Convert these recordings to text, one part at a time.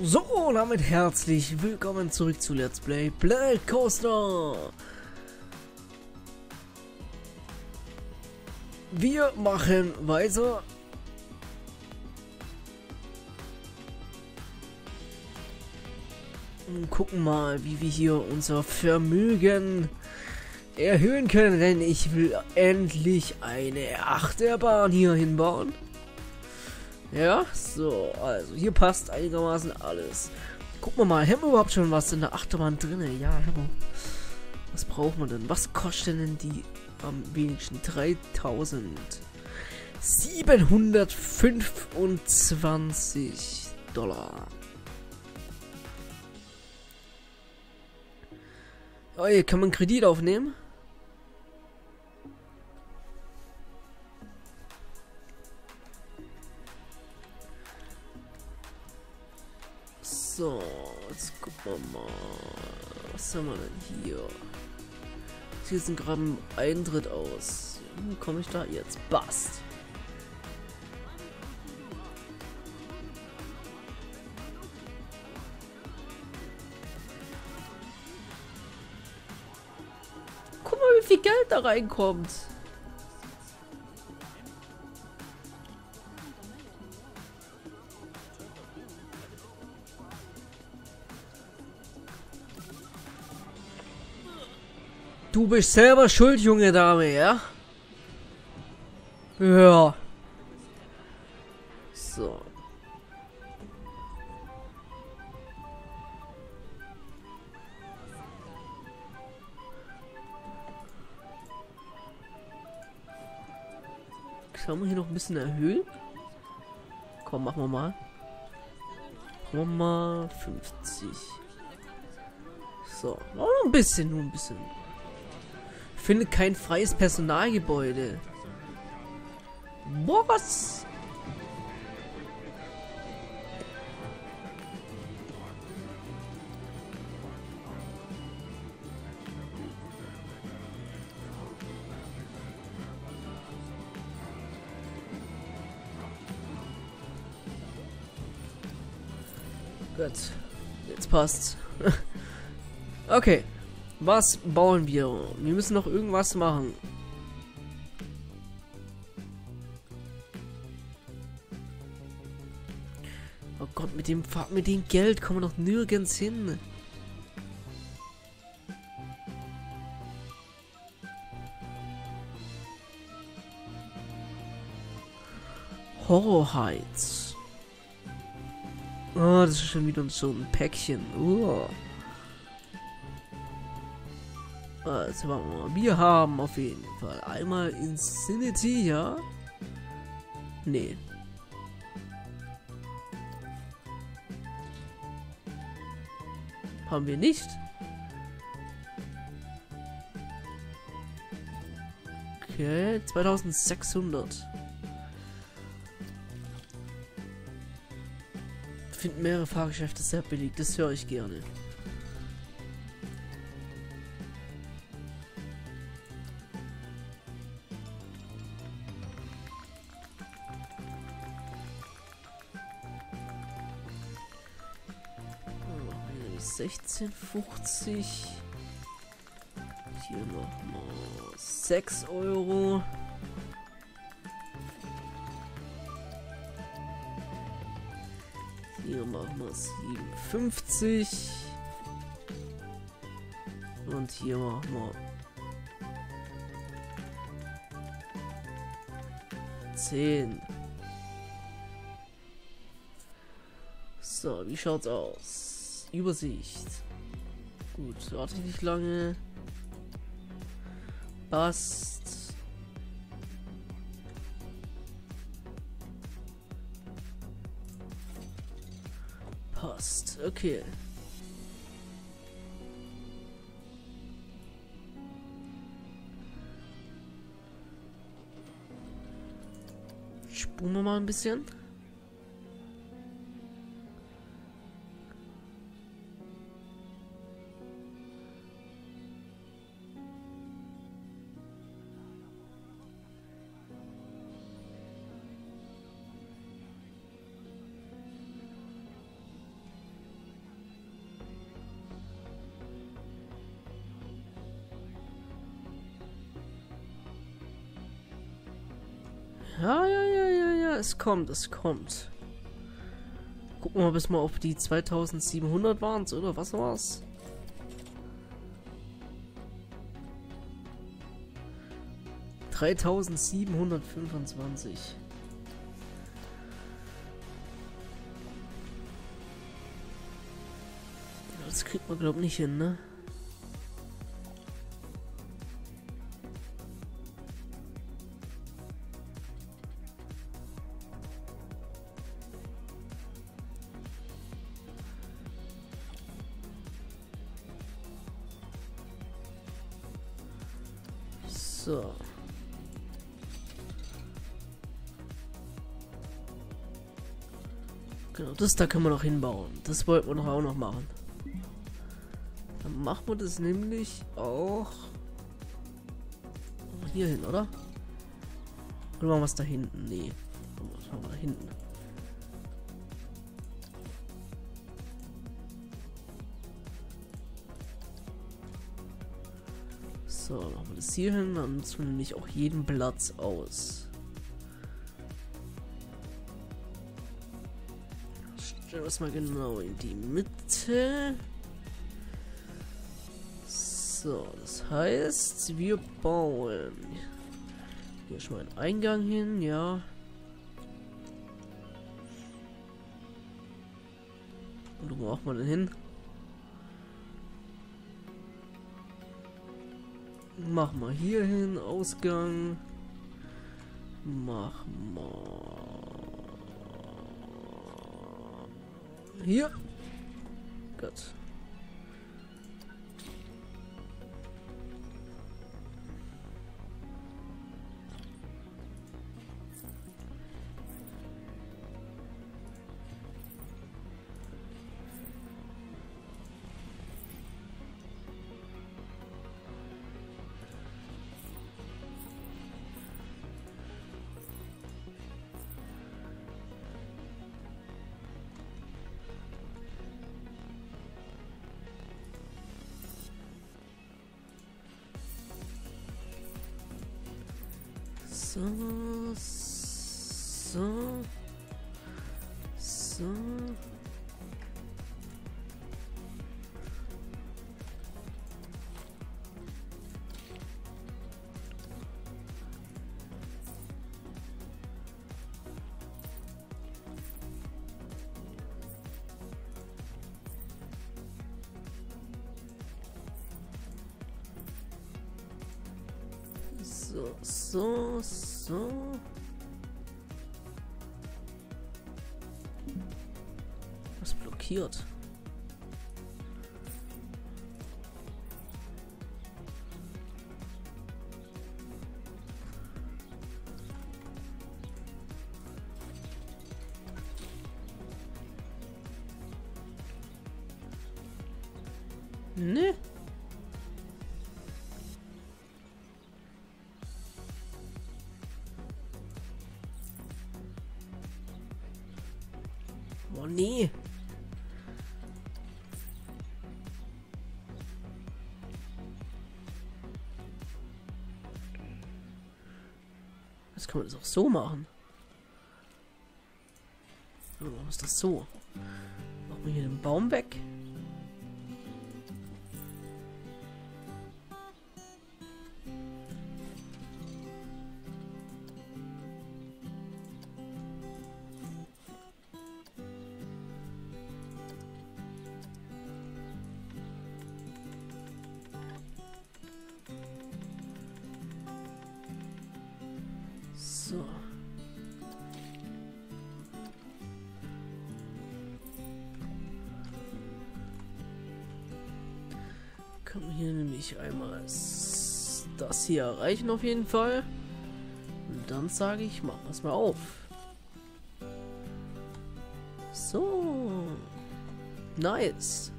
So, und damit herzlich willkommen zurück zu Let's Play Planet Coaster. Wir machen weiter. Und gucken mal, wie wir hier unser Vermögen erhöhen können, denn ich will endlich eine Achterbahn hier hinbauen. Ja, so, also hier passt einigermaßen alles. Gucken wir mal, haben wir überhaupt schon was in der Achterbahn drin? Ja, haben wir. Was braucht man denn? Was kostet denn die am wenigsten? 3.725 Dollar. Oh, hier kann man Kredit aufnehmen. So, jetzt gucken wir mal. Was haben wir denn hier? Hier sind gerade ein Eintritt aus. Wie komme ich da jetzt? Passt. Guck mal, wie viel Geld da reinkommt. Du bist selber schuld, junge Dame, ja? Ja. So. Schauen wir hier noch ein bisschen erhöhen. Komm, machen wir mal. Machen wir mal 50. So, noch ein bisschen, nur ein bisschen. Finde kein freies Personalgebäude. Was? Gut. Jetzt passt's. Okay. Was bauen wir? Wir müssen noch irgendwas machen. Oh Gott, mit dem Geld kommen wir noch nirgends hin. Horror Heights. Oh, das ist schon wieder so ein Päckchen. Also, warte mal. Wir haben auf jeden Fall einmal Infinity, ja? Nee. Haben wir nicht. Okay, 2600. Ich finde mehrere Fahrgeschäfte sehr billig, das höre ich gerne. Hier nochmal 6 Euro. Hier machen wir 57. Und hier machen wir 10. So, wie schaut's aus? Übersicht. Gut, warte ich nicht lange. Passt. Passt, okay. Spulen wir mal ein bisschen. Ja, es kommt. Gucken wir bis mal auf die 2700 waren es, oder? Was war's? es? 3725. Das kriegt man, glaube ich, nicht hin, ne? So. Genau, das da können wir noch hinbauen. Das wollten wir doch auch noch machen. Dann machen wir das nämlich auch hier hin, oder? Oder machen wir es da hinten? Nee. Was machen wir da hinten? So, machen wir das hier hin, dann tun wir nämlich auch jeden Platz aus. Stellen wir es mal genau in die Mitte. So, das heißt, wir bauen hier schon mal einen Eingang hin, ja. Und wo machen wir denn hin? Mach mal hier hin, Ausgang. Mach mal hier. Gut. So. So. Was blockiert? Ne? Oh nee. Das kann man das auch so machen. Oder warum ist das so? Machen wir hier den Baum weg. So. Können wir hier nämlich einmal das hier erreichen auf jeden Fall. Und dann sage ich, machen wir es mal auf. So. Nice.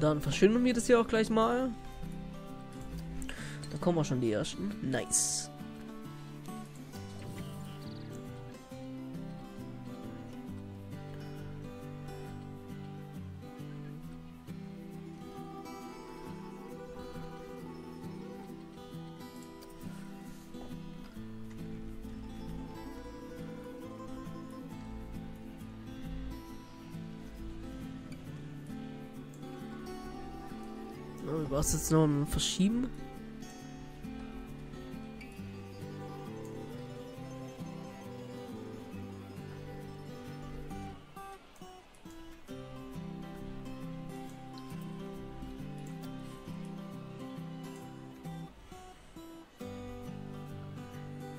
Dann verschönern wir das hier auch gleich mal. Da kommen wir schon die ersten. Nice. Du brauchst jetzt noch ein Verschieben.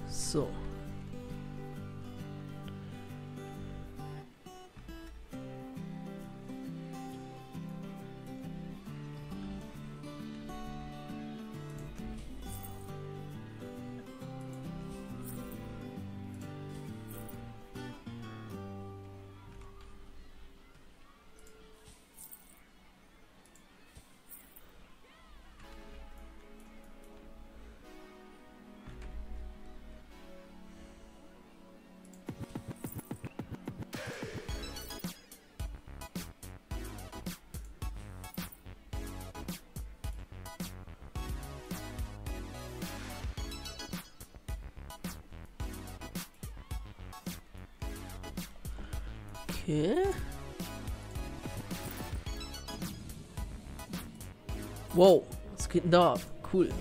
So. Wow, was geht denn da ab? Cool.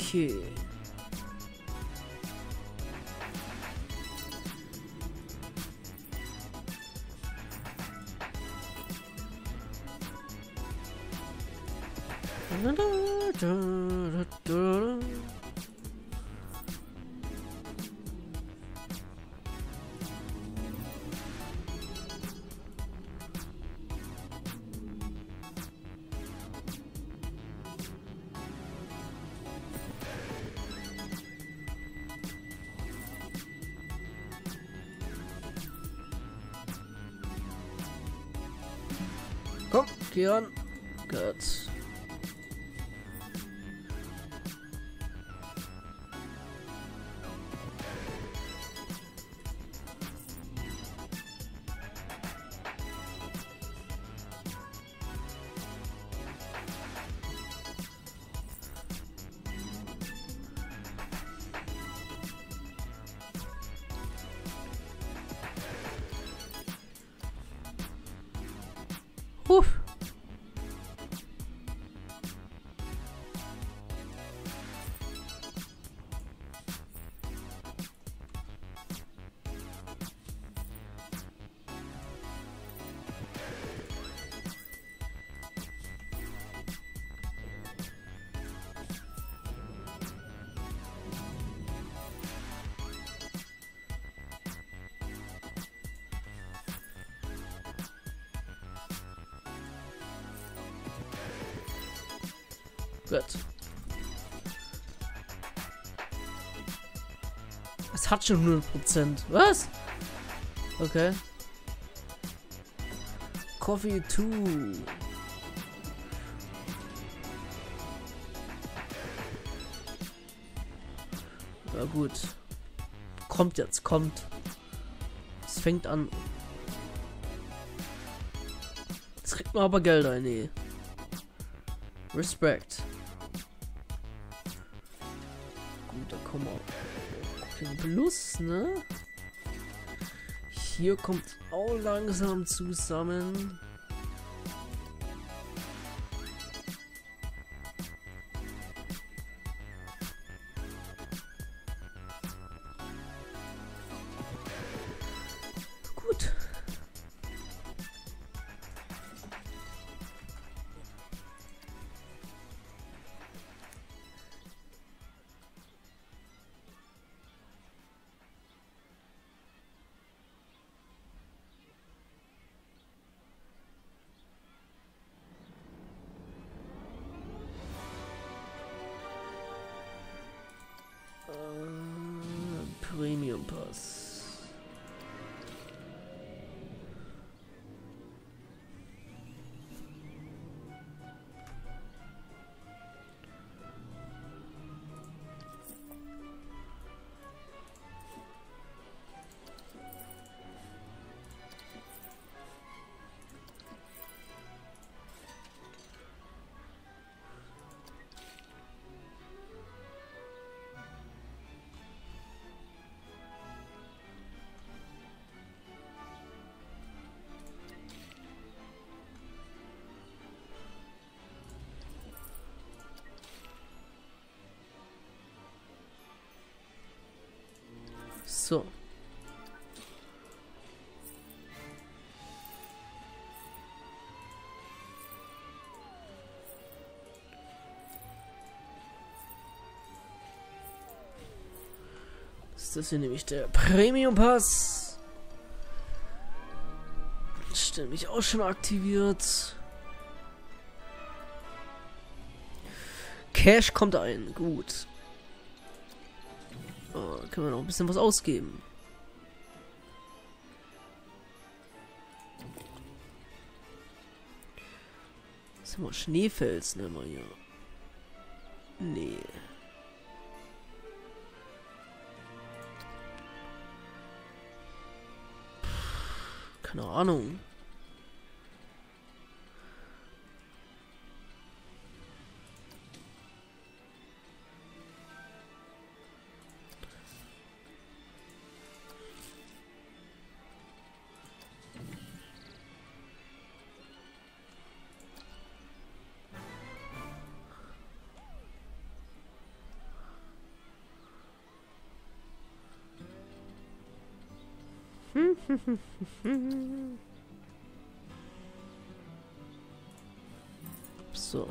Okay. Komm, geh an. Gut. Gut. Es hat schon 0%. Was? Okay. Coffee 2. Na gut. Kommt jetzt, kommt. Es fängt an. Jetzt kriegt man aber Geld ein, nee. Respekt. Da kommen wir auf den Plus, ne? Hier kommt auch langsam zusammen. Gut. So. Das hier nämlich der Premium Pass. Stimmt, mich auch schon aktiviert. Cash kommt ein, gut. Oh, können wir noch ein bisschen was ausgeben. Das ist immer Schneefels, nehmen wir hier. Nee. Keine Ahnung. So.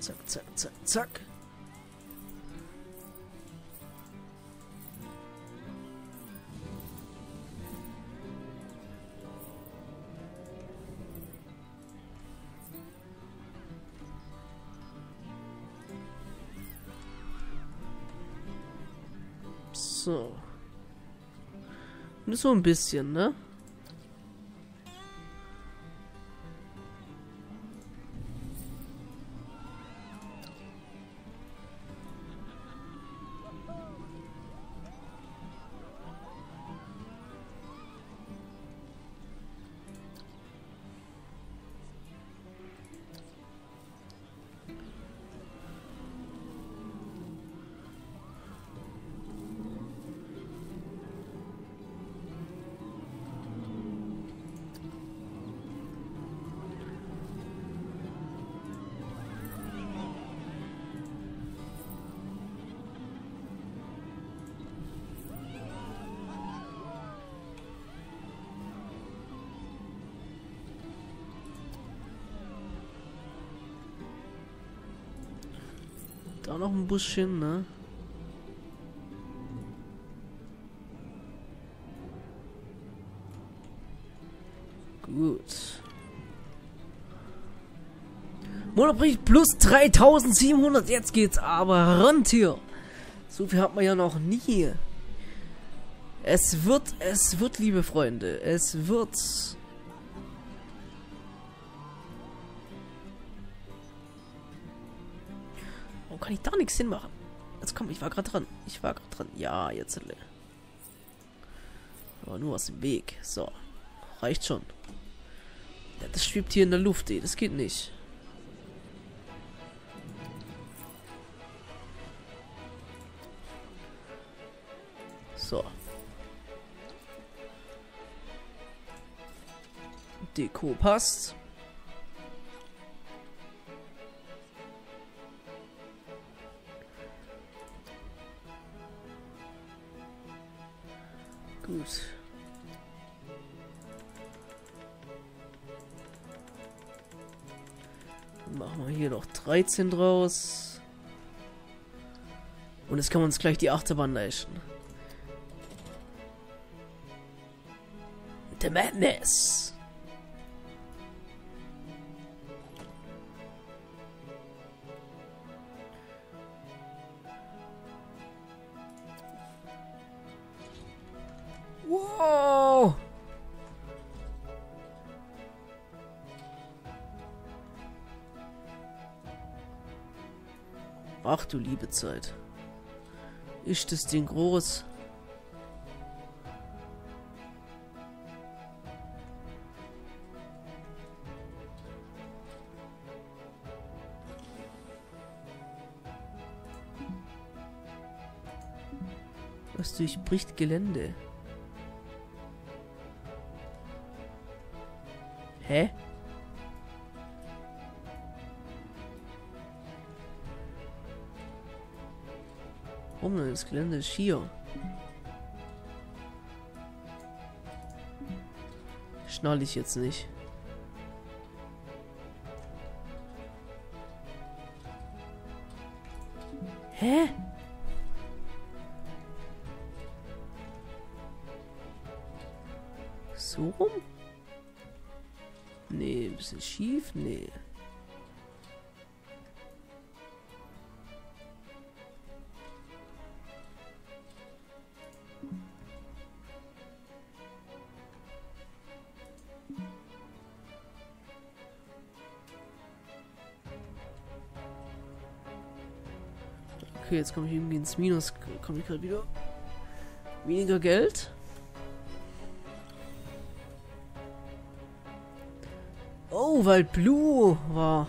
Zack, zack, zack, zack. So. Nur so ein bisschen, ne? Da noch ein Buschchen, ne? Gut. Monatbrief plus 3700. Jetzt geht's aber ran, hier. So viel hat man ja noch nie. Es wird, liebe Freunde. Es wird. Kann ich da nichts hinmachen? Jetzt komm, ich war gerade dran. Ja, jetzt. Aber nur aus dem Weg. So. Reicht schon. Ja, das schwebt hier in der Luft, ey. Das geht nicht. So. Deko passt. Gut. Dann machen wir hier noch 13 draus. Und jetzt können wir uns gleich die Achterbahn leisten. The Madness. Wow! Ach du liebe Zeit. Ist das Ding groß? Was durchbricht Gelände? Hä? Warum denn? Das Gelände ist hier. Schnall ich jetzt nicht. Hä? So rum? Nee, ein bisschen schief, nee. Okay, jetzt komme ich irgendwie ins Minus, komme ich gerade wieder. Weniger Geld. Oh, weil Blue war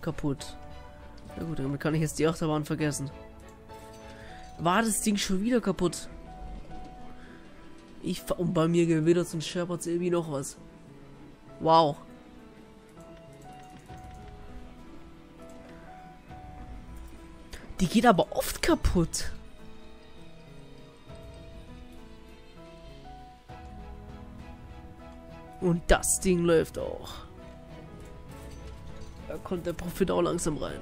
kaputt. Na gut, damit kann ich jetzt die Achterbahn vergessen. War das Ding schon wieder kaputt? Und bei mir geht wieder zum Sherparts irgendwie noch was. Wow. Die geht aber oft kaputt. Und das Ding läuft auch. Da kommt der Profit auch langsam rein.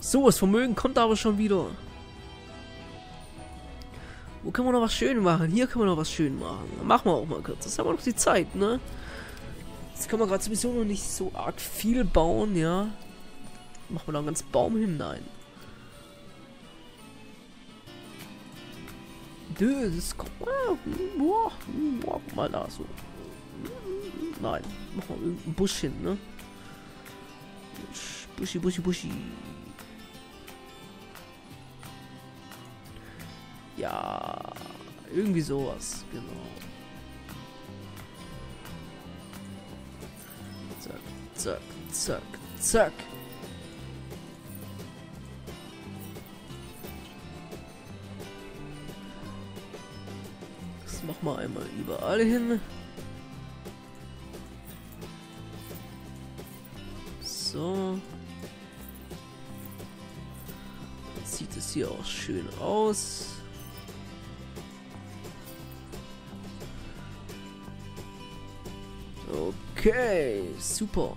So, das Vermögen kommt aber schon wieder. Wo können wir noch was schön machen? Hier können wir noch was schön machen. Machen wir auch mal kurz. Das haben wir noch die Zeit, ne? Jetzt können wir gerade sowieso noch nicht so arg viel bauen, ja? Machen wir da einen ganzen Baum hinein. Das kommt mal da so. Nein, machen wir irgendeinen Busch hin, ne? Buschi, buschi, buschi. Ja, irgendwie sowas, genau. Zack, zack, zack, zack. Das machen wir einmal überall hin. So. Jetzt sieht es hier auch schön aus. Okay, super.